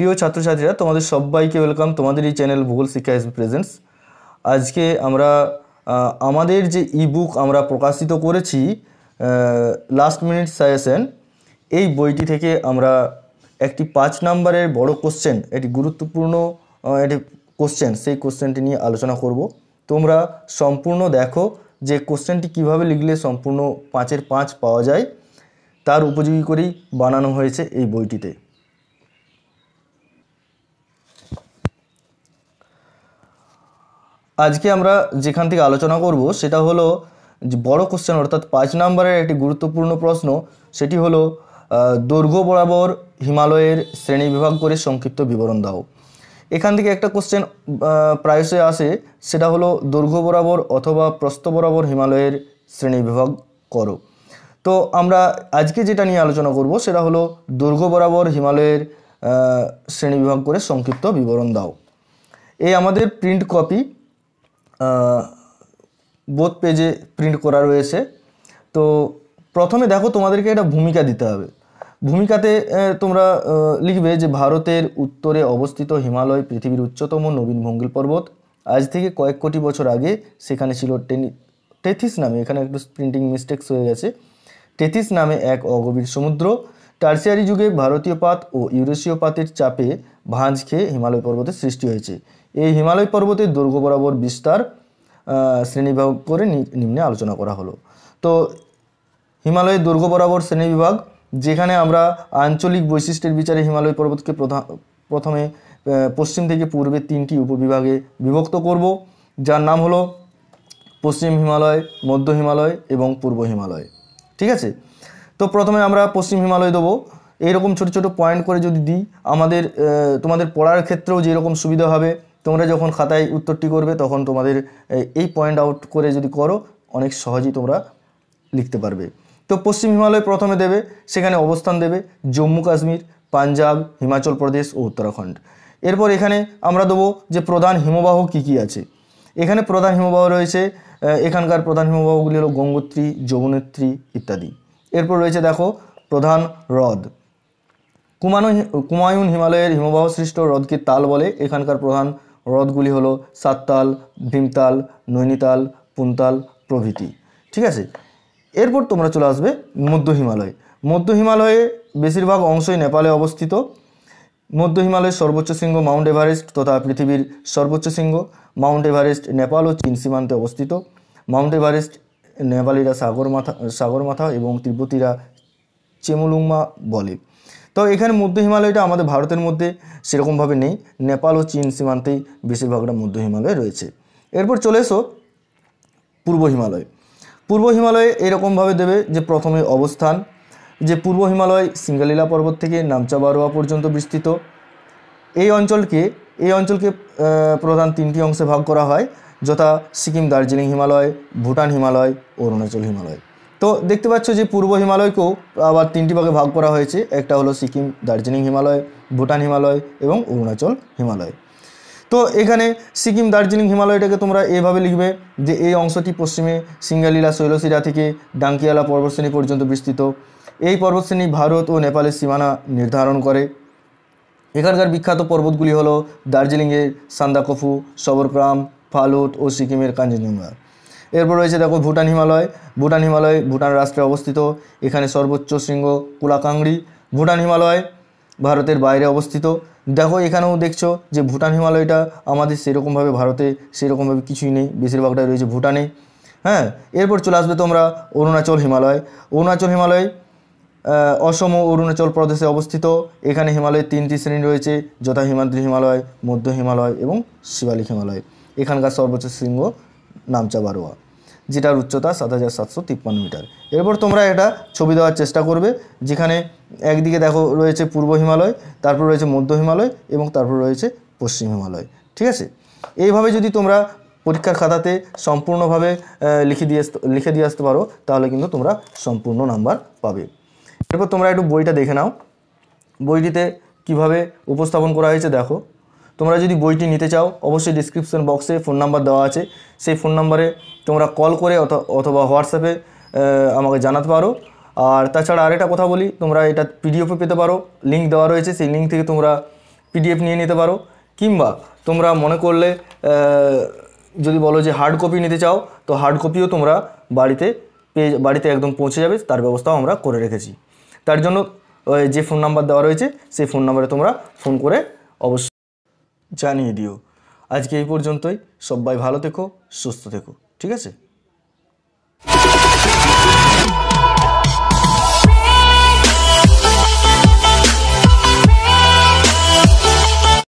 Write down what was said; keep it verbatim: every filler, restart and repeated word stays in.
প্রিয় ছাত্রছাত্রীরা তোমাদের সবাইকে ওয়েলকাম তোমাদের এই চ্যানেল ভূগোল শিক্ষা এসবি প্রেজেন্টস। আজকে আমরা আমাদের যে ইবুক আমরা প্রকাশিত করেছি লাস্ট মিনিট সাজেশন, এই বইটি থেকে আমরা একটি পাঁচ নম্বরের বড় কোশ্চেন, একটি গুরুত্বপূর্ণ একটি কোশ্চেন, সেই কোশ্চেনটি নিয়ে আলোচনা করব। তোমরা সম্পূর্ণ দেখো যে কোশ্চেনটি কিভাবে লিখলে সম্পূর্ণ পাঁচের পাঁচ পাওয়া যায়, তার উপযোগী করেই বানানো হয়েছে এই বইটিতে। আজকে আমরা যেখান থেকে আলোচনা করব সেটা হলো বড় কোশ্চেন, অর্থাৎ পাঁচ নম্বরের একটি গুরুত্বপূর্ণ প্রশ্ন, সেটি হলো দৈর্ঘ্য বরাবর হিমালয়ের শ্রেণী বিভাগ করে সংক্ষিপ্ত বিবরণ দাও। এখান থেকে একটা কোশ্চেন প্রায়শই আসে, সেটা হলো দৈর্ঘ্য বরাবর অথবা প্রস্থ বরাবর হিমালয়ের শ্রেণী বিভাগ করো। তো আমরা আজকে যেটা নিয়ে আলোচনা করব সেটা হলো দৈর্ঘ্য বরাবর হিমালয়ের শ্রেণী বিভাগ করে সংক্ষিপ্ত বিবরণ দাও। এই আমাদের প্রিন্ট কপি বোথ পেজে প্রিন্ট করা রয়েছে। তো প্রথমে দেখো তোমাদেরকে একটা ভূমিকা দিতে হবে। ভূমিকাতে তোমরা লিখবে যে ভারতের উত্তরে অবস্থিত হিমালয় পৃথিবীর উচ্চতম নবীন ভঙ্গিল পর্বত। আজ থেকে কয়েক কোটি বছর আগে সেখানে ছিল টেথিস নামে, এখানে একটু প্রিন্টিং মিস্টেক্স হয়ে গেছে, টেথিস নামে এক অগভীর সমুদ্র। টারসিয়ারি যুগে ভারতীয় পাত ও ইউরেশীয় পাতের চাপে ভাঁজ খেয়ে হিমালয় পর্বতের সৃষ্টি হয়েছে। এই হিমালয় পর্বতের দৈর্ঘ্য বরাবর বিস্তার শ্রেণীবিভাগ করে নিম্নে আলোচনা করা হলো। তো হিমালয়ের দৈর্ঘ্য বরাবর শ্রেণীবিভাগ, যেখানে আমরা আঞ্চলিক বৈশিষ্ট্যের বিচারে হিমালয় পর্বতকে প্রথমে পশ্চিম থেকে পূর্বে তিনটি উপবিভাগে বিভক্ত করব, যার নাম হলো পশ্চিম হিমালয়, মধ্য হিমালয় এবং পূর্ব হিমালয়। ঠিক আছে, তো প্রথমে আমরা পশ্চিম হিমালয় দেবো। এইরকম ছোট ছোট পয়েন্ট করে যদি দিই আমাদের, তোমাদের পড়ার ক্ষেত্রেও যেরকম সুবিধা হবে, তোমরা যখন খাতায় উত্তরটি করবে তখন তোমাদের এই পয়েন্ট আউট করে যদি করো অনেক সহজেই তোমরা লিখতে পারবে। তো পশ্চিম হিমালয় প্রথমে দেবে, সেখানে অবস্থান দেবে জম্মু কাশ্মীর, পাঞ্জাব, হিমাচল প্রদেশ ও উত্তরাখণ্ড। এরপর এখানে আমরা দেবো যে প্রধান হিমবাহ কী কী আছে। এখানে প্রধান হিমবাহ রয়েছে, এখানকার প্রধান হিমবাহগুলি হলো গঙ্গোত্রী, যমুনোত্রী ইত্যাদি। এরপর রয়েছে দেখো প্রধান হ্রদ, কুমানো কুমায়ুন হিমালয়ের হিমবাহ সৃষ্ট হ্রদকে তাল বলে। এখানকার প্রধান হ্রদগুলি হলো সাততাল, ভীমতাল, নৈনিতাল, পুনতাল প্রভৃতি। ঠিক আছে, এরপর তোমরা চলে আসবে মধ্য হিমালয়। মধ্য হিমালয়ে বেশিরভাগ অংশই নেপালে অবস্থিত। মধ্য হিমালয়ের সর্বোচ্চ শৃঙ্গ মাউন্ট এভারেস্ট তথা পৃথিবীর সর্বোচ্চ শৃঙ্গ মাউন্ট এভারেস্ট নেপাল ও চীন সীমান্তে অবস্থিত। মাউন্ট এভারেস্ট নেপালিরা সাগর মাথা সাগর মাথা এবং তিব্বতীরা চেমুলুংমা বলে। তো এখানে মধ্য হিমালয়টা আমাদের ভারতের মধ্যে সেরকমভাবে নেই, নেপাল ও চীন সীমান্তেই বেশিরভাগটা মধ্য হিমালয় রয়েছে। এরপর চলে এসো পূর্ব হিমালয়। পূর্ব হিমালয়ে এরকমভাবে দেবে যে প্রথমে অবস্থান, যে পূর্ব হিমালয় সিঙ্গালীলা পর্বত থেকে নামচা বারোয়া পর্যন্ত বিস্তৃত। এই অঞ্চলকে এই অঞ্চলকে প্রধান তিনটি অংশে ভাগ করা হয়, যথা সিকিম দার্জিলিং হিমালয়, ভুটান হিমালয়, অরুণাচল হিমালয়। তো দেখতে পাচ্ছ যে পূর্ব হিমালয়কেও আবার তিনটি ভাগে ভাগ করা হয়েছে, একটা হলো সিকিম দার্জিলিং হিমালয়, ভুটান হিমালয় এবং অরুণাচল হিমালয়। তো এখানে সিকিম দার্জিলিং হিমালয়টাকে তোমরা এভাবে লিখবে যে এই অংশটি পশ্চিমে সিঙ্গালীলা শৈলশিরা থেকে ডাঙ্কিয়ালা পর্বতশ্রেণী পর্যন্ত বিস্তৃত। এই পর্বতশ্রেণী ভারত ও নেপালের সীমানা নির্ধারণ করে। এখানকার বিখ্যাত পর্বতগুলি হলো দার্জিলিংয়ের সান্দাকফু, সবরগ্রাম, ফালুট ও সিকিমের কাঞ্চনজঙ্ঘা। এরপর রয়েছে দেখো ভুটান হিমালয়। ভুটান হিমালয় ভুটান রাষ্ট্রে অবস্থিত। এখানে সর্বোচ্চ শৃঙ্গ কোলাকাংড়ি। ভুটান হিমালয় ভারতের বাইরে অবস্থিত। দেখো এখানেও দেখছো যে ভুটান হিমালয়টা আমাদের সেরকমভাবে, ভারতে সেরকমভাবে কিছুই নেই, বেশিরভাগটা রয়েছে ভুটানে। হ্যাঁ, এরপর চলে আসবে তোমরা অরুণাচল হিমালয়। অরুণাচল হিমালয় অসম ও অরুণাচল প্রদেশে অবস্থিত। এখানে হিমালয়ের তিনটি শ্রেণী রয়েছে, যথা হিমাদ্রি হিমালয়, মধ্য হিমালয় এবং শিবালিক হিমালয়। এখানকার সর্বোচ্চ শৃঙ্গ নামচা বারোয়া, যেটার উচ্চতা সাত হাজার সাতশো তিপ্পান্ন মিটার। এরপর তোমরা এটা ছবি দেওয়ার চেষ্টা করবে, যেখানে একদিকে দেখো রয়েছে পূর্ব হিমালয়, তারপর রয়েছে মধ্য হিমালয় এবং তারপর রয়েছে পশ্চিম হিমালয়। ঠিক আছে, এইভাবে যদি তোমরা পরীক্ষার খাতাতে সম্পূর্ণভাবে লিখে দিয়ে লিখে দিয়ে আসতে পারো তাহলে কিন্তু তোমরা সম্পূর্ণ নাম্বার পাবে। এরপর তোমরা একটু বইটা দেখে নাও, বইটিতে কিভাবে উপস্থাপন করা হয়েছে দেখো। তোমরা যদি বইটি নিতে চাও অবশ্যই ডিসক্রিপশন বক্সে ফোন নাম্বার দেওয়া আছে, সেই ফোন নাম্বারে তোমরা কল করে অথবা হোয়াটসঅ্যাপে আমাকে জানাতে পারো। আর তাছাড়া আরেকটা কথা বলি, তোমরা এটা পিডিএফও পেতে পারো, লিঙ্ক দেওয়া রয়েছে, সেই লিঙ্ক থেকে তোমরা পিডিএফ নিয়ে নিতে পারো কিংবা তোমরা মনে করলে যদি বলো যে হার্ড কপি নিতে চাও তো হার্ড কপিও তোমরা বাড়িতে পেয়ে বাড়িতে একদম পৌঁছে যাবে তার ব্যবস্থাও আমরা করে রেখেছি। তার জন্য যে ফোন নাম্বার দেওয়া রয়েছে সেই ফোন নাম্বারে তোমরা ফোন করে অবশ্যই জানিয়ে দিও। আজকে এই পর্যন্তই, সবাই ভালো থেকো, সুস্থ থেকো, ঠিক আছে।